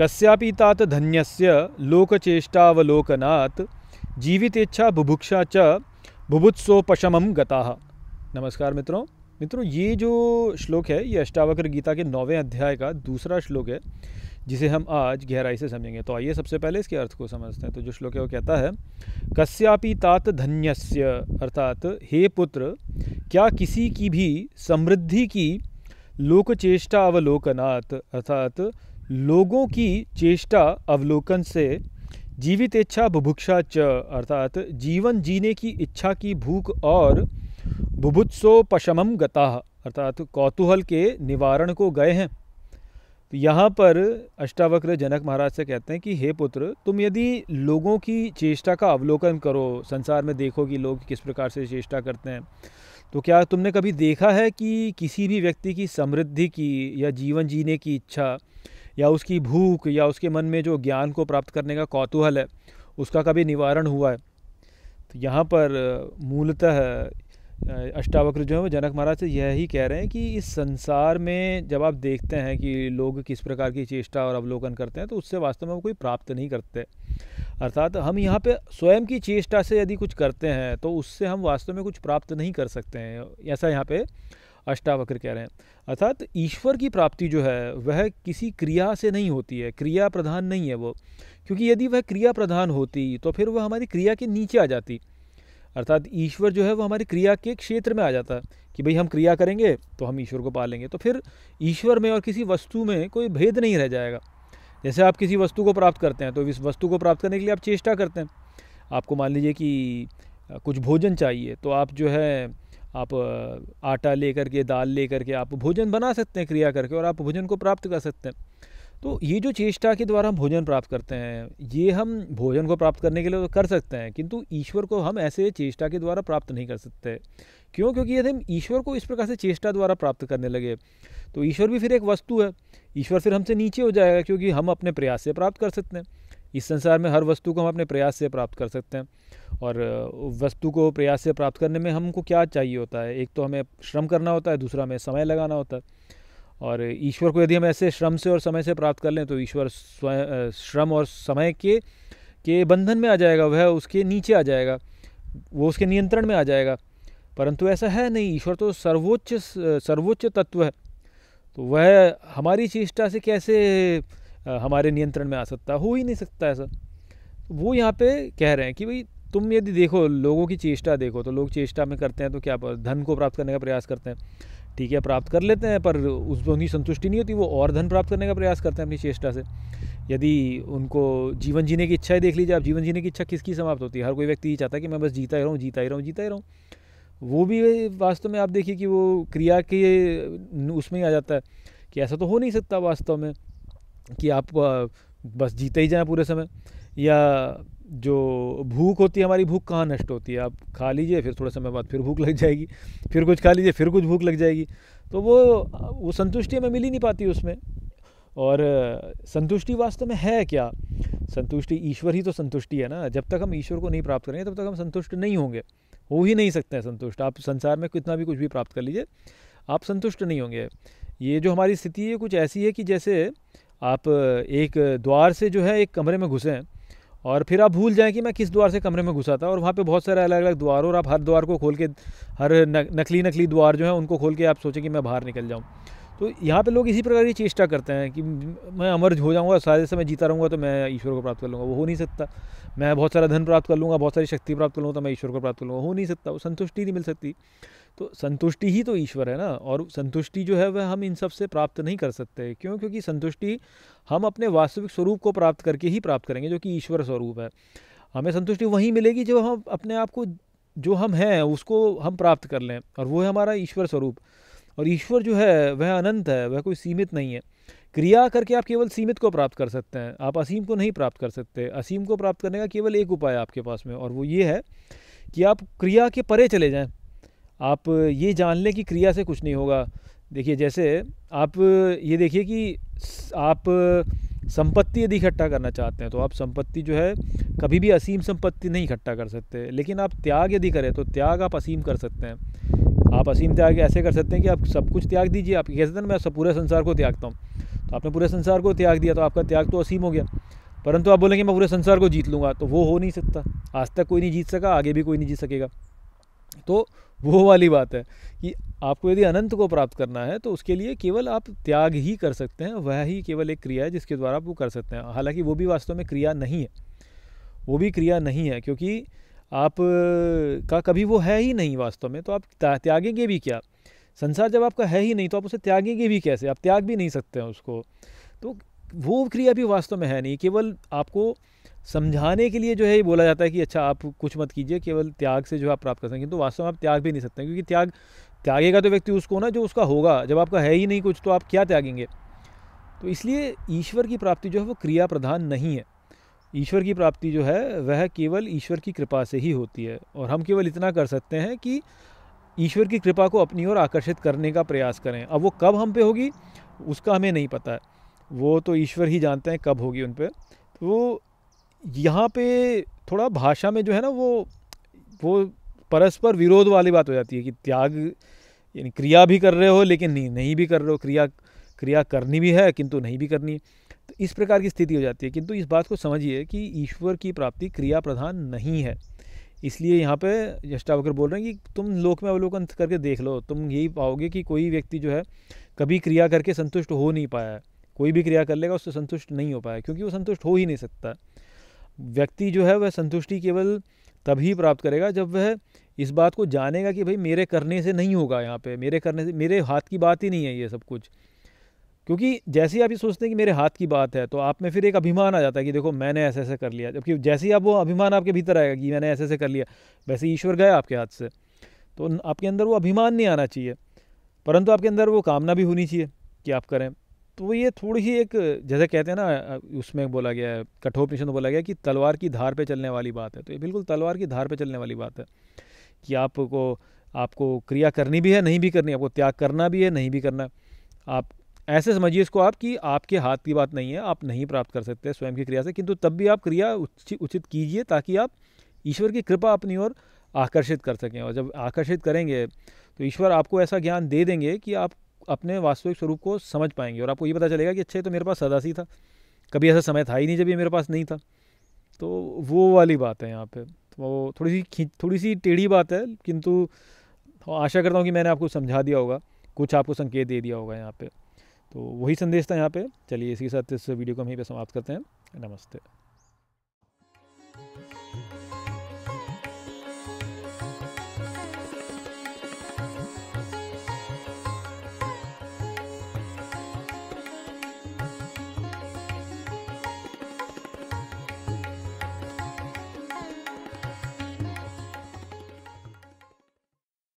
कस्यापि तात धन्यस्य लोकचेष्टावलोकनात् जीवितेच्छा बुभुक्षा च बुभुत्सोपशमं गताः। नमस्कार मित्रों, ये जो श्लोक है ये अष्टावक्र गीता के 9वें अध्याय का दूसरा श्लोक है जिसे हम आज गहराई से समझेंगे। तो आइए सबसे पहले इसके अर्थ को समझते हैं। तो जो श्लोक है वो कहता है कस्यापि तात धन्यस्य, अर्थात हे पुत्र क्या किसी की भी समृद्धि की लोकचेष्टा अवलोकनात्, अर्थात लोगों की चेष्टा अवलोकन से जीवितेच्छा बुभुक्षा च, अर्थात जीवन जीने की इच्छा की भूख और बुभुत्सोपशमं गताः, अर्थात कौतूहल के निवारण को गए हैं। तो यहाँ पर अष्टावक्र जनक महाराज से कहते हैं कि हे पुत्र तुम यदि लोगों की चेष्टा का अवलोकन करो, संसार में देखो कि लोग किस प्रकार से चेष्टा करते हैं, तो क्या तुमने कभी देखा है कि किसी भी व्यक्ति की समृद्धि की या जीवन जीने की इच्छा या उसकी भूख या उसके मन में जो ज्ञान को प्राप्त करने का कौतूहल है उसका कभी निवारण हुआ है? तो यहाँ पर मूलतः अष्टावक्र जो है वो जनक महाराज से यही कह रहे हैं कि इस संसार में जब आप देखते हैं कि लोग किस प्रकार की चेष्टा और अवलोकन करते हैं तो उससे वास्तव में वो कोई प्राप्त नहीं करते। अर्थात हम यहाँ पे स्वयं की चेष्टा से यदि कुछ करते हैं तो उससे हम वास्तव में कुछ प्राप्त नहीं कर सकते हैं, ऐसा यहाँ पे अष्टावक्र कह रहे हैं। अर्थात ईश्वर की प्राप्ति जो है वह किसी क्रिया से नहीं होती है, क्रिया प्रधान नहीं है वो, क्योंकि यदि वह क्रिया प्रधान होती तो फिर वह हमारी क्रिया के नीचे आ जाती। अर्थात ईश्वर जो है वो हमारी क्रिया के क्षेत्र में आ जाता है कि भाई हम क्रिया करेंगे तो हम ईश्वर को पालेंगे, तो फिर ईश्वर में और किसी वस्तु में कोई भेद नहीं रह जाएगा। जैसे आप किसी वस्तु को प्राप्त करते हैं तो इस वस्तु को प्राप्त करने के लिए आप चेष्टा करते हैं। आपको मान लीजिए कि कुछ भोजन चाहिए तो आप जो है आप आटा लेकर के दाल लेकर के आप भोजन बना सकते हैं क्रिया करके, और आप भोजन को प्राप्त कर सकते हैं। तो ये जो चेष्टा के द्वारा हम भोजन प्राप्त करते हैं ये हम भोजन को प्राप्त करने के लिए तो कर सकते हैं, किंतु ईश्वर को हम ऐसे चेष्टा के द्वारा प्राप्त नहीं कर सकते। क्यों? क्योंकि यदि हम ईश्वर को इस प्रकार से चेष्टा द्वारा प्राप्त करने लगे तो ईश्वर भी फिर एक वस्तु है, ईश्वर फिर हमसे नीचे हो जाएगा, क्योंकि हम अपने प्रयास से प्राप्त कर सकते हैं। इस संसार में हर वस्तु को हम अपने प्रयास से प्राप्त कर सकते हैं, और वस्तु को प्रयास से प्राप्त करने में हमको क्या चाहिए होता है? एक तो हमें श्रम करना होता है, दूसरा हमें समय लगाना होता है। और ईश्वर को यदि हम ऐसे श्रम से और समय से प्राप्त कर लें तो ईश्वर स्वयं श्रम और समय के बंधन में आ जाएगा, वह उसके नीचे आ जाएगा, वो उसके नियंत्रण में आ जाएगा। परंतु ऐसा है नहीं, ईश्वर तो सर्वोच्च तत्व है, तो वह हमारी चेष्टा से कैसे हमारे नियंत्रण में आ सकता? हो ही नहीं सकता ऐसा। वो यहाँ पे कह रहे हैं कि भाई तुम यदि देखो लोगों की चेष्टा देखो तो लोग चेष्टा में करते हैं तो क्या धन को प्राप्त करने का प्रयास करते हैं, ठीक है प्राप्त कर लेते हैं, पर उस पर उनकी संतुष्टि नहीं होती, वो और धन प्राप्त करने का प्रयास करते हैं अपनी चेष्टा से। यदि उनको जीवन जीने की इच्छा ही देख लीजिए आप, जीवन जीने की इच्छा किसकी समाप्त होती है? हर कोई व्यक्ति ही चाहता है कि मैं बस जीता ही रहूँ। वो भी वास्तव में आप देखिए कि वो क्रिया के उसमें ही आ जाता है कि ऐसा तो हो नहीं सकता वास्तव में कि आप बस जीते ही जाएँ पूरे समय। या जो भूख होती है, हमारी भूख कहाँ नष्ट होती है? आप खा लीजिए, फिर थोड़ा समय बाद फिर भूख लग जाएगी, फिर कुछ खा लीजिए, फिर कुछ भूख लग जाएगी, तो वो संतुष्टि हमें मिल ही नहीं पाती उसमें। और संतुष्टि वास्तव में है क्या? संतुष्टि ईश्वर ही तो संतुष्टि है ना। जब तक हम ईश्वर को नहीं प्राप्त करेंगे तब तक हम संतुष्ट नहीं होंगे, हो ही नहीं सकते हैं संतुष्ट। आप संसार में कितना भी कुछ भी प्राप्त कर लीजिए आप संतुष्ट नहीं होंगे। ये जो हमारी स्थिति है कुछ ऐसी है कि जैसे आप एक द्वार से जो है एक कमरे में घुसे हैं और फिर आप भूल जाएं कि मैं किस द्वार से कमरे में घुसा था, और वहाँ पे बहुत सारे अलग अलग द्वार, और आप हर द्वार को खोल के, हर नकली द्वार जो है उनको खोल के आप सोचें कि मैं बाहर निकल जाऊँ। तो यहाँ पे लोग इसी प्रकार की चेष्टा करते हैं कि मैं अमर हो जाऊँगा, सारे समय जीता रहूँगा तो मैं ईश्वर को प्राप्त कर लूँगा। वो हो नहीं सकता। मैं बहुत सारा धन प्राप्त कर लूँगा, बहुत सारी शक्ति प्राप्त कर लूँगा तो मैं ईश्वर को प्राप्त कर लूँगा, हो नहीं सकता। वो संतुष्टि नहीं मिल सकती। तो संतुष्टि ही तो ईश्वर है ना, और संतुष्टि जो है वह हम इन सब से प्राप्त नहीं कर सकते। क्यों? क्योंकि संतुष्टि हम अपने वास्तविक स्वरूप को प्राप्त करके ही प्राप्त करेंगे, जो कि ईश्वर स्वरूप है। हमें संतुष्टि वहीं मिलेगी जब हम अपने आप को, जो हम हैं उसको हम प्राप्त कर लें, और वो है हमारा ईश्वर स्वरूप। और ईश्वर जो है वह अनंत है, वह कोई सीमित नहीं है। क्रिया करके आप केवल सीमित को प्राप्त कर सकते हैं, आप असीम को नहीं प्राप्त कर सकते। असीम को प्राप्त करने का केवल एक उपाय आपके पास में, और वो ये है कि आप क्रिया के परे चले जाएँ। आप ये जान लें कि क्रिया से कुछ नहीं होगा। देखिए जैसे आप ये देखिए कि आप संपत्ति यदि इकट्ठा करना चाहते हैं तो आप संपत्ति जो है कभी भी असीम संपत्ति नहीं इकट्ठा कर सकते, लेकिन आप त्याग यदि करें तो त्याग आप असीम कर सकते हैं। आप असीम त्याग ऐसे कर सकते हैं कि आप सब कुछ त्याग दीजिए। आप कह सकते हैं मैं सब पूरे संसार को त्यागता हूँ, तो आपने पूरे संसार को त्याग दिया, तो आपका त्याग तो असीम हो गया। परंतु आप बोलेंगे मैं पूरे संसार को जीत लूँगा, तो वो हो नहीं सकता। आज तक कोई नहीं जीत सका, आगे भी कोई नहीं जीत सकेगा। तो वो वाली बात है कि आपको यदि अनंत को प्राप्त करना है तो उसके लिए केवल आप त्याग ही कर सकते हैं। वह ही केवल एक क्रिया है जिसके द्वारा आप वो कर सकते हैं। हालांकि वो भी वास्तव में क्रिया नहीं है, वो भी क्रिया नहीं है, क्योंकि आप का कभी वो है ही नहीं वास्तव में। तो आप त्यागेंगे भी क्या? संसार जब आपका है ही नहीं तो आप उसे त्यागेंगे भी कैसे? आप त्याग भी नहीं सकते हैं उसको। तो वो क्रिया भी वास्तव में है नहीं। केवल आपको समझाने के लिए जो है ये बोला जाता है कि अच्छा आप कुछ मत कीजिए, केवल त्याग से जो आप प्राप्त कर सकें, किंतु वास्तव में आप त्याग भी नहीं सकते, क्योंकि त्यागेगा तो व्यक्ति उसको ना जो उसका होगा। जब आपका है ही नहीं कुछ तो आप क्या त्यागेंगे? तो इसलिए ईश्वर की प्राप्ति जो है वो क्रिया प्रधान नहीं है। ईश्वर की प्राप्ति जो है वह केवल ईश्वर की कृपा से ही होती है, और हम केवल इतना कर सकते हैं कि ईश्वर की कृपा को अपनी ओर आकर्षित करने का प्रयास करें। अब वो कब हम पे होगी उसका हमें नहीं पता है, वो तो ईश्वर ही जानते हैं कब होगी उन पे। तो यहाँ पे थोड़ा भाषा में जो है ना वो परस्पर विरोध वाली बात हो जाती है कि त्याग यानी क्रिया भी कर रहे हो लेकिन नहीं भी कर रहे हो, क्रिया करनी भी है किंतु नहीं भी करनी। तो इस प्रकार की स्थिति हो जाती है। किंतु इस बात को समझिए कि ईश्वर की प्राप्ति क्रिया प्रधान नहीं है। इसलिए यहाँ पे अष्टावक्र बोल रहे हैं कि तुम लोक में अवलोकन करके देख लो, तुम यही पाओगे कि कोई व्यक्ति जो है कभी क्रिया करके संतुष्ट हो नहीं पाया है। कोई भी क्रिया कर लेगा उससे संतुष्ट नहीं हो पाया, क्योंकि वो संतुष्ट हो ही नहीं सकता। व्यक्ति जो है वह संतुष्टि केवल तभी प्राप्त करेगा जब वह इस बात को जानेगा कि भाई मेरे करने से नहीं होगा, यहाँ पे मेरे करने से, मेरे हाथ की बात ही नहीं है ये सब कुछ। क्योंकि जैसे ही आप ये सोचते हैं कि मेरे हाथ की बात है तो आप में फिर एक अभिमान आ जाता है कि देखो मैंने ऐसे ऐसे कर लिया, जबकि जैसे ही आप वो अभिमान आपके भीतर आएगा कि मैंने ऐसे ऐसे कर लिया, वैसे ईश्वर गया आपके हाथ से। तो आपके अंदर वो अभिमान नहीं आना चाहिए, परंतु आपके अंदर वो कामना भी होनी चाहिए कि आप करें। तो ये थोड़ी ही एक, जैसे कहते हैं ना, उसमें बोला गया है, कठोपनिषद में बोला गया कि तलवार की धार पे चलने वाली बात है। तो ये बिल्कुल तलवार की धार पे चलने वाली बात है कि आपको क्रिया करनी भी है नहीं भी करनी, आपको त्याग करना भी है नहीं भी करना। आप ऐसे समझिए इसको आप कि आपके हाथ की बात नहीं है, आप नहीं प्राप्त कर सकते स्वयं की क्रिया से, किंतु तब भी आप क्रिया उचित कीजिए ताकि आप ईश्वर की कृपा अपनी ओर आकर्षित कर सकें। और जब आकर्षित करेंगे तो ईश्वर आपको ऐसा ज्ञान दे देंगे कि आप अपने वास्तविक स्वरूप को समझ पाएंगे, और आपको ये पता चलेगा कि अच्छा ये तो मेरे पास सदा से था, कभी ऐसा समय था ही नहीं जब ये मेरे पास नहीं था। तो वो वाली बात है यहाँ पे, तो थोड़ी सी टेढ़ी बात है, किंतु आशा करता हूँ कि मैंने आपको समझा दिया होगा, कुछ आपको संकेत दे दिया होगा यहाँ पे। तो वही संदेश था यहाँ पे। चलिए इसके साथ इस वीडियो को हम यहीं पे समाप्त करते हैं। नमस्ते।